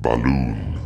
Balloon.